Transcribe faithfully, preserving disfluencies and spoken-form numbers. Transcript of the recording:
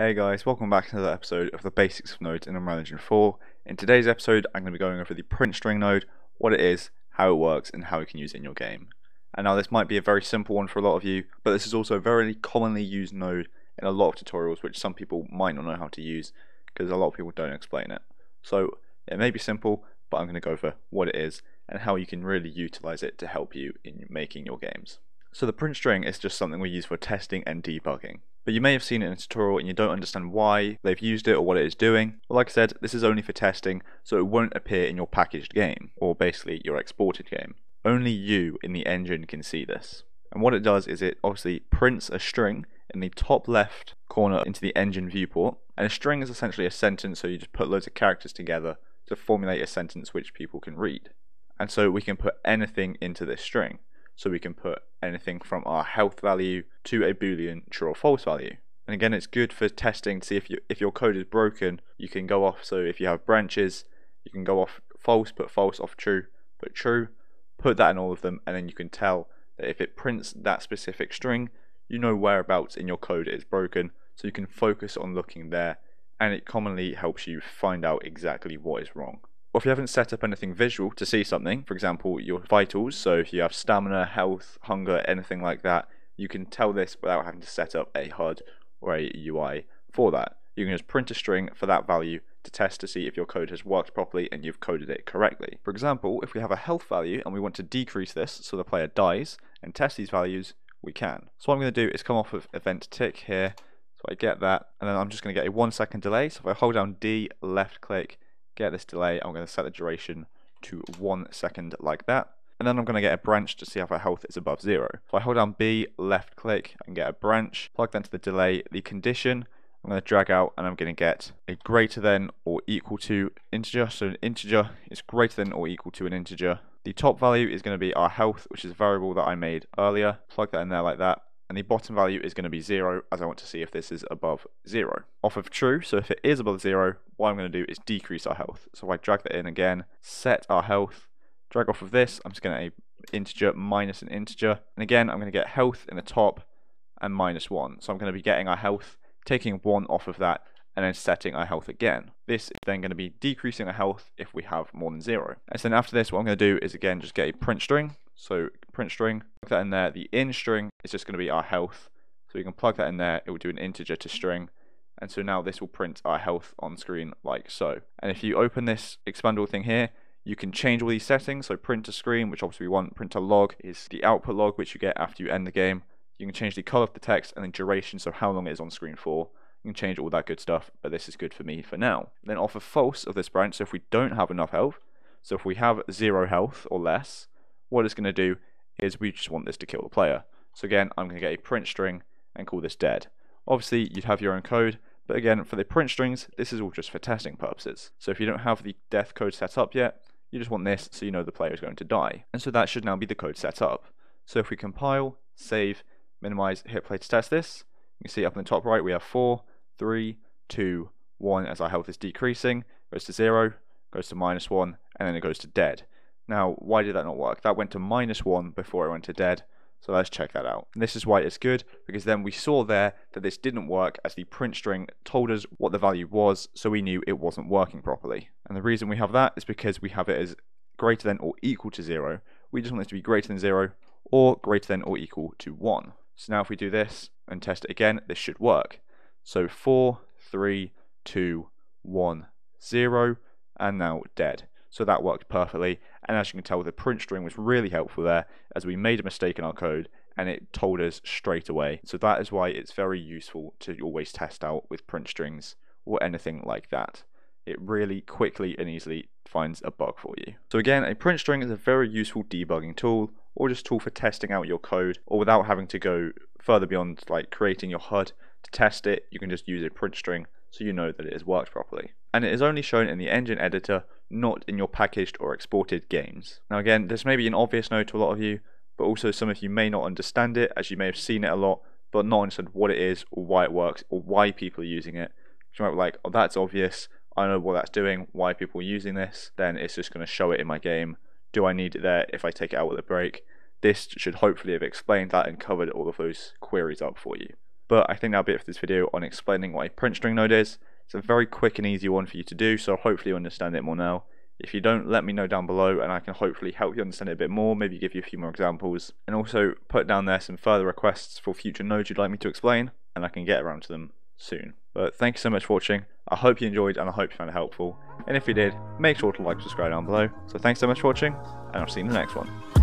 Hey guys, welcome back to another episode of the basics of nodes in Unreal Engine four. In today's episode, I'm going to be going over the print string node, what it is, how it works, and how you can use it in your game. And now this might be a very simple one for a lot of you, but this is also a very commonly used node in a lot of tutorials, which some people might not know how to use because a lot of people don't explain it. So it may be simple, but I'm going to go over what it is and how you can really utilize it to help you in making your games. So the print string is just something we use for testing and debugging. But you may have seen it in a tutorial and you don't understand why they've used it or what it is doing. Well, like I said, this is only for testing, so it won't appear in your packaged game, or basically your exported game. Only you in the engine can see this. And what it does is it obviously prints a string in the top left corner into the engine viewport. And a string is essentially a sentence, so you just put loads of characters together to formulate a sentence which people can read. And so we can put anything into this string. So we can put anything from our health value to a Boolean true or false value. And again, it's good for testing to see if you, if your code is broken, you can go off. So if you have branches, you can go off false, put false, off true, put true, put that in all of them, and then you can tell that if it prints that specific string, you know whereabouts in your code it is broken, so you can focus on looking there, and it commonly helps you find out exactly what is wrong. Or if you haven't set up anything visual to see something, for example your vitals, so if you have stamina, health, hunger, anything like that, you can tell this without having to set up a H U D or a U I for that. You can just print a string for that value to test to see if your code has worked properly and you've coded it correctly. For example, if we have a health value and we want to decrease this so the player dies and test these values, we can. So what I'm going to do is come off of event tick here, so I get that, and then I'm just going to get a one second delay, so if I hold down D, left click, get this delay, I'm going to set the duration to one second like that, and then I'm going to get a branch to see if our health is above zero. If I hold down B, left click, I can get a branch, plug that into the delay, the condition, I'm going to drag out, and I'm going to get a greater than or equal to integer, so an integer is greater than or equal to an integer. The top value is going to be our health, which is a variable that I made earlier, plug that in there like that, and the bottom value is going to be zero, as I want to see if this is above zero. Off of true, so if it is above zero, what I'm going to do is decrease our health. So I drag that in again, set our health, drag off of this, I'm just going to integer minus an integer, and again I'm going to get health in the top and minus one. So I'm going to be getting our health, taking one off of that, and then setting our health again. This is then going to be decreasing our health if we have more than zero. And so then after this, what I'm going to do is again just get a print string. So print string, plug that in there. The in string is just going to be our health. So we can plug that in there. It will do an integer to string. And so now this will print our health on screen like so. And if you open this expandable thing here, you can change all these settings. So print to screen, which obviously we want. Print to log is the output log, which you get after you end the game. You can change the color of the text and the duration, so how long it is on screen for. You can change all that good stuff, but this is good for me for now. Then off of false of this branch, so if we don't have enough health, so if we have zero health or less, what it's going to do is we just want this to kill the player. So again, I'm going to get a print string and call this dead. Obviously, you'd have your own code, but again, for the print strings, this is all just for testing purposes. So if you don't have the death code set up yet, you just want this so you know the player is going to die. And so that should now be the code set up. So if we compile, save, minimize, hit play to test this, you can see up in the top right we have four, three, two, one as our health is decreasing, goes to zero, goes to minus one, and then it goes to dead. Now why did that not work? That went to minus one before it went to dead, so let's check that out. And this is why it's good, because then we saw there that this didn't work as the print string told us what the value was, so we knew it wasn't working properly. And the reason we have that is because we have it as greater than or equal to zero. We just want it to be greater than zero or greater than or equal to one. So now if we do this and test it again, this should work. So four, three, two, one, zero, and now dead. So that worked perfectly. And as you can tell, the print string was really helpful there, as we made a mistake in our code and it told us straight away. So that is why it's very useful to always test out with print strings or anything like that. It really quickly and easily finds a bug for you. So again, a print string is a very useful debugging tool, or just tool for testing out your code, or without having to go further beyond like creating your H U D to test it, you can just use a print string so you know that it has worked properly. And it is only shown in the engine editor, not in your packaged or exported games. Now again, this may be an obvious node to a lot of you, but also some of you may not understand it, as you may have seen it a lot, but not understand what it is or why it works or why people are using it. So you might be like, oh, that's obvious, I know what that's doing, why people are using this, then it's just going to show it in my game. Do I need it there if I take it out with a break? This should hopefully have explained that and covered all of those queries up for you. But I think that'll be it for this video on explaining what a print string node is. It's a very quick and easy one for you to do, so hopefully you understand it more now. If you don't, let me know down below and I can hopefully help you understand it a bit more, maybe give you a few more examples. And also put down there some further requests for future nodes you'd like me to explain, and I can get around to them soon. But thank you so much for watching. I hope you enjoyed and I hope you found it helpful. And if you did, make sure to like and subscribe down below. So thanks so much for watching, and I'll see you in the next one.